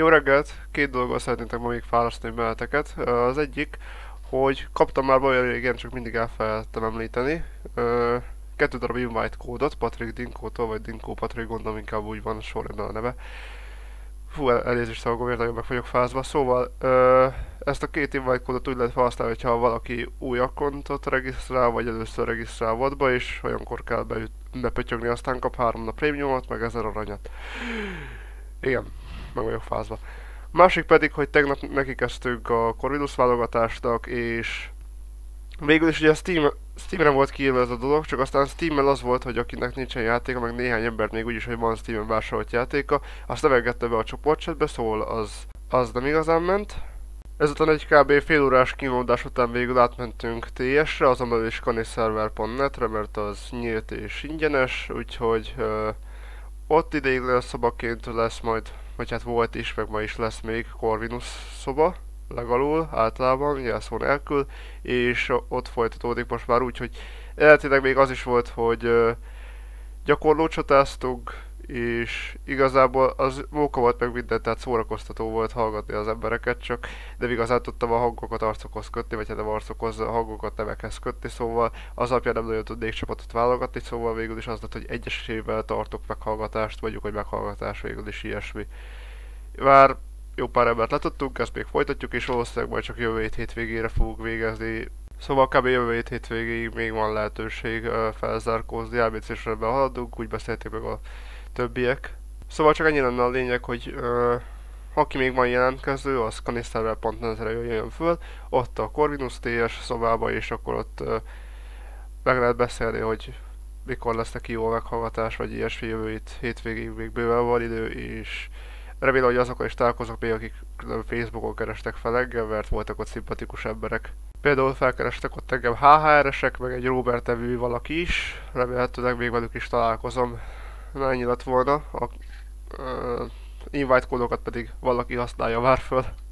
Jó reggelt! Két dologgal szeretnétek ma még választani beleteket. Az egyik, hogy kaptam már olyan régen, csak mindig elfelejtettem említeni. 2 darab invite kódot, Patrik Dinkótól, vagy Dinkó Patrik, gondolom inkább úgy van sorrendben a neve. Fú, elnézést szavagom, érdekel, meg vagyok fázva. Szóval ezt a 2 invite kódot úgy lehet felhasználni, hogyha valaki új akkontot regisztrál, vagy először regisztrál vadba, és olyankor kell bepötyögni, aztán kap 3 nap prémiumot, meg 1000 aranyat. Igen, meg vagyok fázva. Másik pedig, hogy tegnap neki kezdtünk a Corvinus válogatásnak, és végül is ugye Steamre volt kiírva ez a dolog, csak aztán Steammel az volt, hogy akinek nincsen játéka, meg néhány embert még úgyis, hogy van Steamen vásárolt játéka, azt nem engedte be a csoportchatbe, szóval az nem igazán ment. Ezután egy kb. Fél órás kínlódás után végül átmentünk TS-re, azon belül is kaniserver.net-re, mert az nyílt és ingyenes, úgyhogy ott ideiglenes szobaként lesz majd, vagy hát volt is, meg ma is lesz még Corvinus szoba. Legalul, általában, jelszó nélkül, és ott folytatódik most már úgy, hogy eredetileg még az is volt, hogy gyakorlót csatáztunk, és igazából az móka volt meg minden, tehát szórakoztató volt hallgatni az embereket csak, de igazán tudtam a hangokat arcokhoz kötni, vagy hát nem arcokhoz, a hangokat nevekhez kötni, szóval az alapján nem nagyon tudnék csapatot válogatni, szóval végül is az lett, hogy egyesével tartok meghallgatást, mondjuk, hogy meghallgatás végül is ilyesmi. Már jó pár embert letudtunk, ezt még folytatjuk, és valószínűleg majd csak jövő hétvégére fogunk végezni. Szóval kb. Jövő hétvégéig még van lehetőség felzárkózni, ABC-sre haladunk, úgy beszélték meg a többiek. Szóval csak ennyi lenne a lényeg, hogy aki még van jelentkező, az kanisterver.net-re jöjjön föl, ott a Corvinus TS szobába, és akkor ott meg lehet beszélni, hogy mikor lesz neki jó meghallgatás, vagy ilyesmi. Jövő hétvégéig még bőven van idő, és remélem, hogy azokkal is találkozok még, akik Facebookon kerestek fel engem, mert voltak ott szimpatikus emberek. Például felkerestek ott engem HHR-esek, meg egy Robert nevű valaki is, remélhetőleg még velük is találkozom. Na, ennyi lett volna, a invite kódokat pedig valaki használja már föl.